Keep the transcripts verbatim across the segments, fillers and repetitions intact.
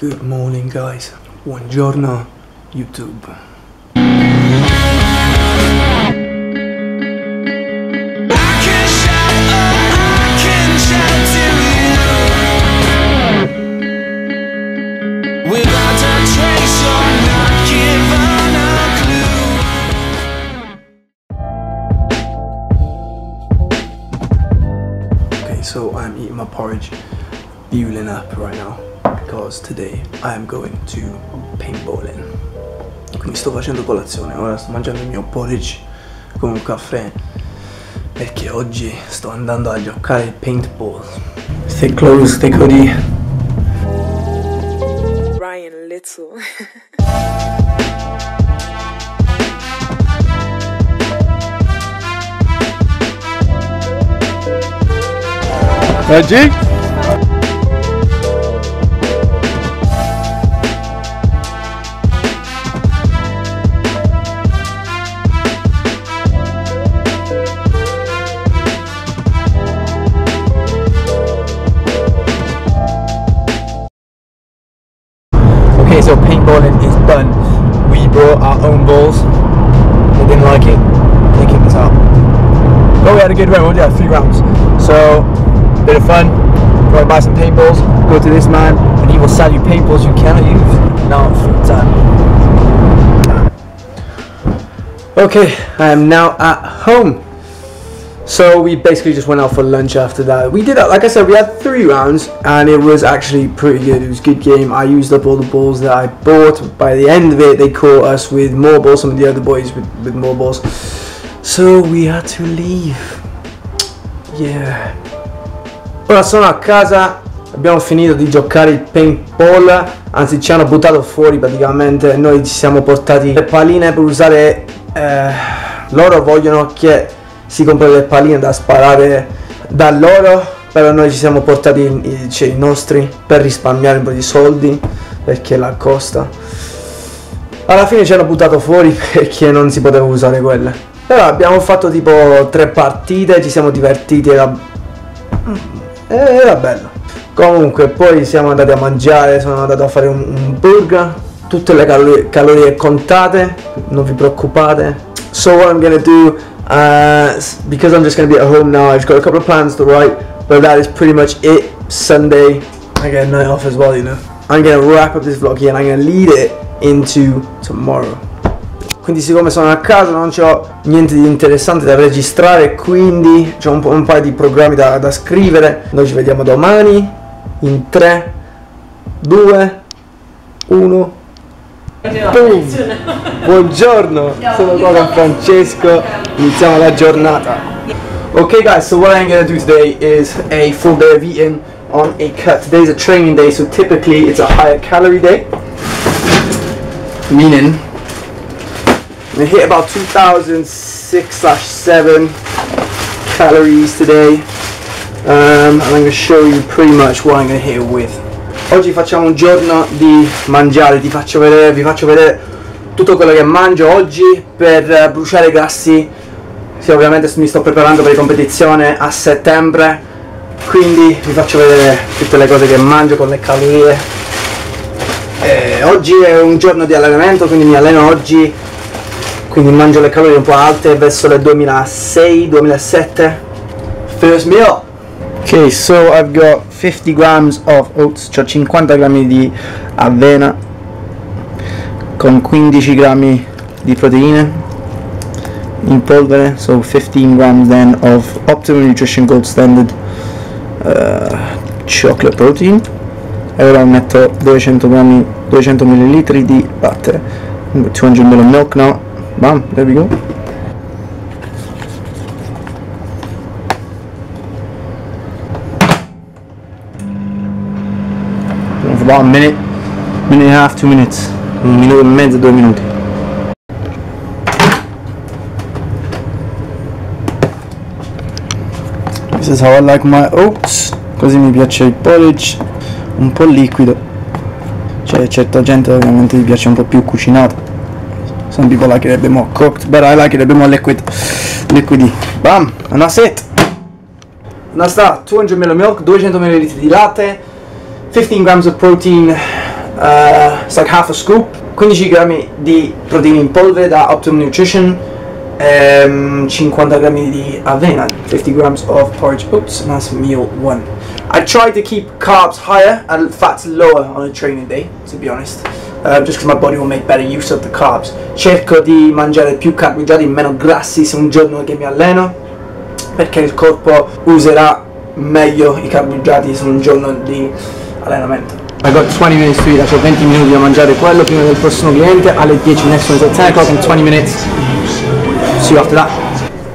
Good morning guys, buongiorno YouTube. Okay, so I'm eating my porridge, fueling up right now. Because today I am going to paintballing. Quindi sto facendo colazione, ora sto mangiando il mio porridge con un caffè perché oggi sto andando a giocare paintball. Stay close, stay cody. Ryan Little. Reggie? Okay, so paintballing is done. We brought our own balls. They didn't like it. They kicked us out. But we had a good round. We had three rounds. So, bit of fun. Go and buy some paintballs. Go to this man, and he will sell you paintballs you cannot use. Now it's food time. Okay, I am now at home. So we basically just went out for lunch after that. We did that, like I said, we had three rounds and it was actually pretty good. It was a good game. I used up all the balls that I bought. By the end of it, they caught us with more balls, some of the other boys with, with more balls. So we had to leave. Yeah. Ora sono a casa, abbiamo finito di giocare il paintball, anzi ci hanno buttato fuori praticamente. Noi ci siamo portati le palline per usare, eh, loro vogliono che si comprano le palline da sparare da loro, però noi ci siamo portati i, cioè, i nostri per risparmiare un po' di soldi perché la costa. Alla fine ci hanno buttato fuori perché non si poteva usare quelle, però abbiamo fatto tipo tre partite, ci siamo divertiti, era, era bello. Comunque poi siamo andati a mangiare, sono andato a fare un, un burger, tutte le calorie, calorie contate, non vi preoccupate. So what I'm gonna do, uh, because I'm just gonna be at home now, I've got a couple of plans to write, but that is pretty much it. Sunday, I get a night off as well, you know. I'm gonna wrap up this vlog here and I'm gonna lead it into tomorrow. Quindi siccome sono a casa non ho niente di interessante da registrare, quindi ho un, po un paio di programmi da, da scrivere. Noi ci vediamo domani in tre, due, uno. Boom. Buongiorno, sono qua con Francesco, iniziamo la giornata. Okay guys, so what I'm going to do today is a full day of eating on a cut. Today's a training day, so typically it's a higher calorie day. Meaning, I hit about two thousand six slash seven calories today. Um, and I'm going to show you pretty much what I'm going to hit it with. Oggi facciamo un giorno di mangiare, ti faccio vedere, vi faccio vedere tutto quello che mangio oggi per bruciare i grassi. Sì, ovviamente mi sto preparando per la competizione a settembre, quindi vi faccio vedere tutte le cose che mangio con le calorie. E oggi è un giorno di allenamento, quindi mi alleno oggi, quindi mangio le calorie un po' alte, verso le duemilasei duemilasette. First meal. Okay, so I've got fifty grams of oats, cioè cinquanta grammi di avena con quindici grammi di proteine in polvere, so fifteen grams then of Optimum Nutrition Gold Standard uh, chocolate protein. E ora metto duecento grammi, duecento millilitri di butter, two hundred milliliters milk now. Bam, there we go. About a minute, minute and a half, two minutes, un minuto e mezzo, due minuti. This is how I like my oats, così mi piace il porridge, un po' liquido. Cioè, certa gente ovviamente gli piace un po' più cucinato. Some people like it a bit more cooked, but I like it a bit more liquid, liquidy. Bam, and that's it. And that's that, two hundred milliliters milk, duecento millilitri di latte, fifteen grams of protein, eh, it's like half a scoop, quindici grammi di proteine in polvere da Optimum Nutrition, ehm, cinquanta grammi di avena, fifty grams of porridge oats, and that's meal one. I try to keep carbs higher and fats lower on a training day, to be honest, uh, just because my body will make better use of the carbs. Cerco di mangiare più carboidrati, meno grassi se un giorno che mi alleno, perché il corpo userà meglio I carboidrati su un giorno di allenamento. I got twenty minutes to eat, I ho venti minuti da mangiare quello prima del prossimo cliente, alle dieci next one is at ten o'clock, in twenty minutes, see you after that.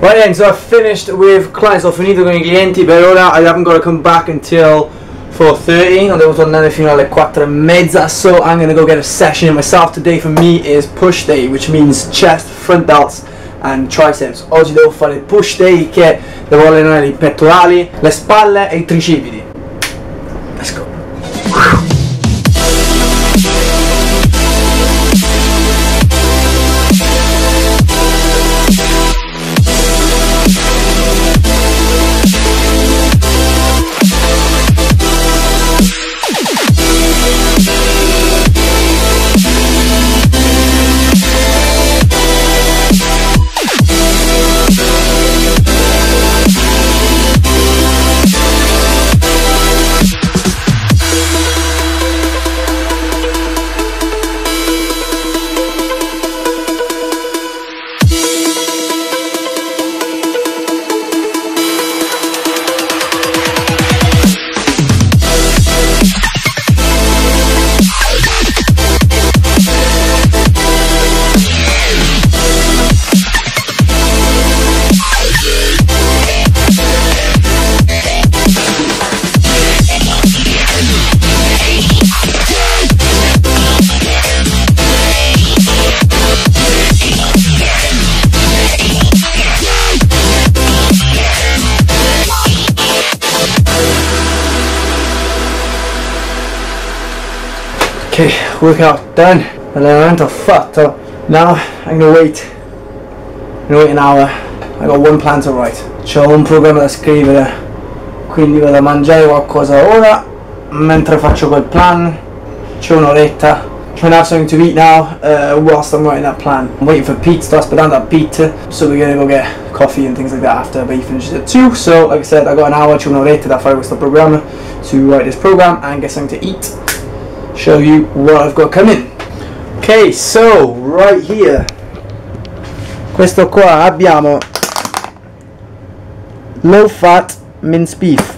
Right then, so I've finished with clients, ho finito con I clienti per ora, I haven't got to come back until four thirty, ho devo tornare fino alle quattro e mezza, so I'm going to go get a session in myself. Today for me is push day, which means chest, front delts and triceps. Oggi devo fare il push day, che devo allenare I pettorali, le spalle e I tricipiti. Let's go. Okay, workout done, allenamento fatto. Now I'm gonna wait, I'm gonna wait an hour. I got one plan to write. C'ho un programma da scrivere, quindi vado a mangiare qualcosa ora. Mentre faccio quel plan, c'ho un'oretta. Trying to have something to eat now uh, whilst I'm writing that plan. I'm waiting for Pete to start spending that pizza, so we're gonna go get coffee and things like that after. But he finishes at two, so like I said, I got an hour. C'ho un'oretta da fare questo programma, to write this program and get something to eat. Show you what I've got coming. Okay, so right here, questo qua abbiamo low fat mince beef.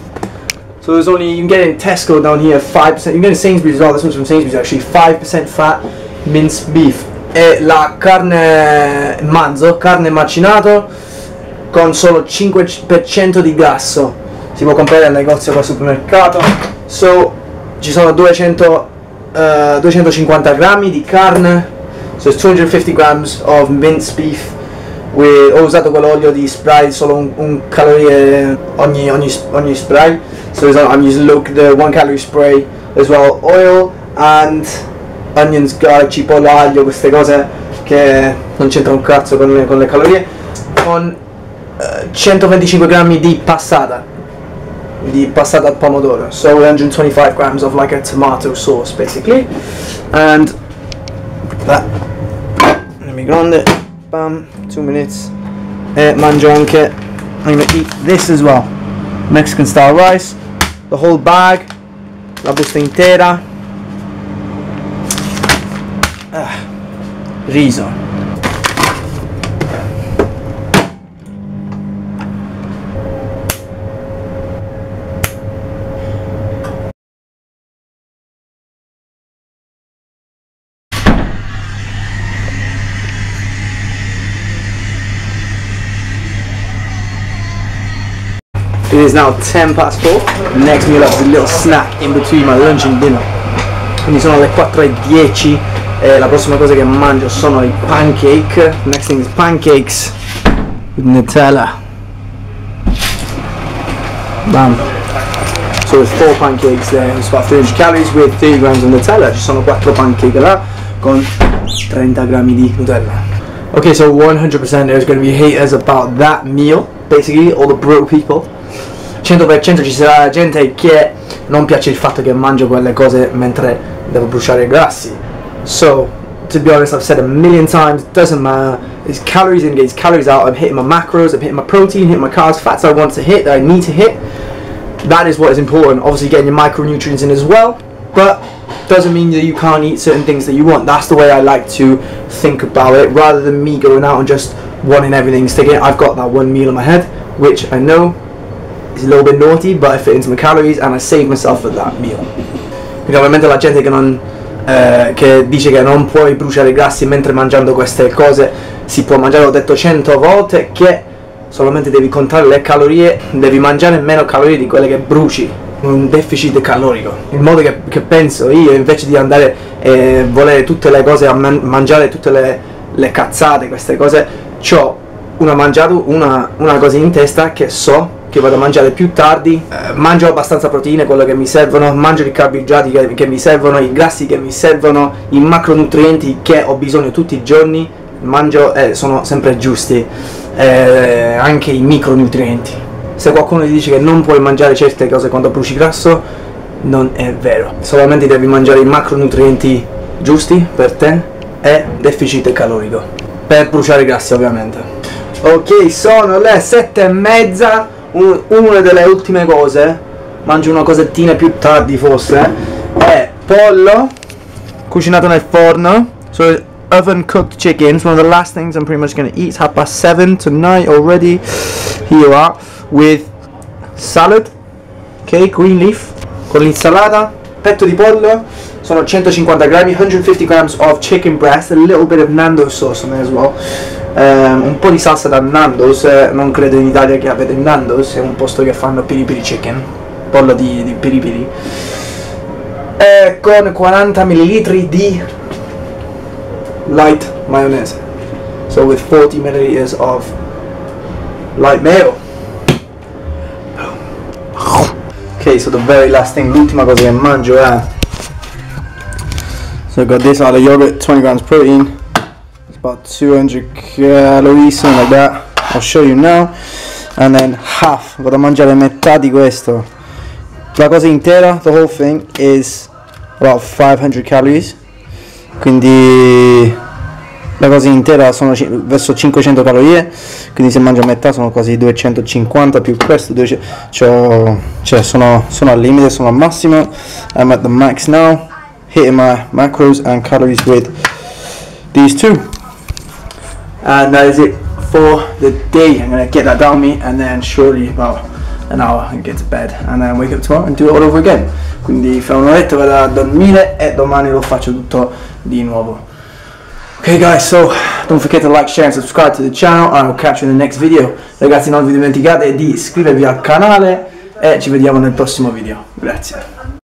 So there's only, you can get it in Tesco down here, five percent, you can get it in Sainsbury's as well, this one's from Sainsbury's actually, five percent fat mince beef. E la carne manzo, carne macinato con solo cinque per cento di grasso. Si può comprare al negozio qua al supermercato. So ci sono duecento Uh, duecentocinquanta grammi di carne, so it's two hundred fifty grams of minced beef. With, ho usato quell'olio di spray, solo un, un calorie ogni, ogni, ogni spray, so I'm using look, the one calorie spray as well, oil and onions, garlic, cipolla, aglio, queste cose che non c'entrano un cazzo con, con le calorie, con uh, centoventicinque grammi di passata. The passata pomodoro, so one hundred twenty-five grams of like a tomato sauce basically, and that let me go on there. Bam, two minutes. eh, mangio anche, I'm gonna eat this as well, Mexican style rice, the whole bag, la busta intera. ah, riso. It is now ten past four. The next meal up is a little snack in between my lunch and dinner. Quindi sono le quattro e dieci e la prossima cosa che mangio sono I pancake. The next thing is pancakes with Nutella. Bam. So there's four pancakes there. It's about three hundred calories with thirty grams of Nutella. Ci sono quattro pancake là con trenta grammi di Nutella. Okay, so one hundred percent there's going to be haters about that meal. Basically, all the bro people. cento per cento ci sarà gente che non piace il fatto che mangio quelle cose mentre devo bruciare I grassi. So, to be honest, I've said a million times, it doesn't matter. It's calories in, it's calories out. I'm hitting my macros, I'm hitting my protein, hitting my carbs, fats I want to hit, that I need to hit. That is what is important. Obviously, getting your micronutrients in as well, but doesn't mean that you can't eat certain things that you want. That's the way I like to think about it, rather than me going out and just wanting everything, sticking it. I've got that one meal in my head, which I know is a little bit naughty, but I fit into my calories and I save myself for that meal. Perché ovviamente la gente che non eh, che dice che non puoi bruciare I grassi mentre mangiando queste cose, si può mangiare. Ho detto cento volte che solamente devi contare le calorie, devi mangiare meno calorie di quelle che bruci. Un deficit calorico. Il modo che, che penso io, invece di andare e volere tutte le cose, a man mangiare tutte le, le cazzate, queste cose, c'ho una mangiato, una, una cosa in testa che so che vado a mangiare più tardi, eh, mangio abbastanza proteine, quello che mi servono, mangio I carboidrati che, che mi servono, I grassi che mi servono, I macronutrienti che ho bisogno tutti I giorni, mangio e eh, sono sempre giusti, eh, anche I micronutrienti. Se qualcuno ti dice che non puoi mangiare certe cose quando bruci grasso, non è vero. Solamente devi mangiare I macronutrienti giusti per te e deficit calorico, per bruciare I grassi ovviamente. Ok, sono le sette e mezza, una delle ultime cose, mangio una cosettina più tardi forse, è pollo cucinato nel forno, so oven cooked chicken, it's one of the last things I'm pretty much going to eat. It's half past seven tonight already. Here you are. With salad, okay, green leaf, con l'insalata, petto di pollo, sono centocinquanta grammi, one hundred fifty grams of chicken breast, a little bit of Nandos sauce on there as well, um, un po' di salsa da Nandos, eh, non credo in Italia che avete Nandos, è un posto che fanno piri piri chicken, pollo di, di piri piri, e con quaranta millilitri di light mayonnaise, so with forty milliliters of light mayo. Okay, so the very last thing, l'ultima cosa che mangio è... So I got this out of yogurt, twenty grams protein, it's about two hundred calories, something like that, I'll show you now, and then half, vado a mangiare metà di questo. La cosa intera, the whole thing, is about five hundred calories, quindi la cosa intera sono verso cinquecento calorie, quindi se mangio a metà sono quasi duecentocinquanta più questo, cioè sono, sono al limite, sono al massimo. I'm at the max now, hitting my macros and calories with these two. And that is it for the day. I'm going to get that down me and then surely about an hour and get to bed and then wake up tomorrow and do it all over again. Quindi fra un'oretta vado a dormire e domani lo faccio tutto di nuovo. Ok guys, so don't forget to like, share and subscribe to the channel and I'll catch you in the next video. Ragazzi, non vi dimenticate di iscrivervi al canale e ci vediamo nel prossimo video. Grazie.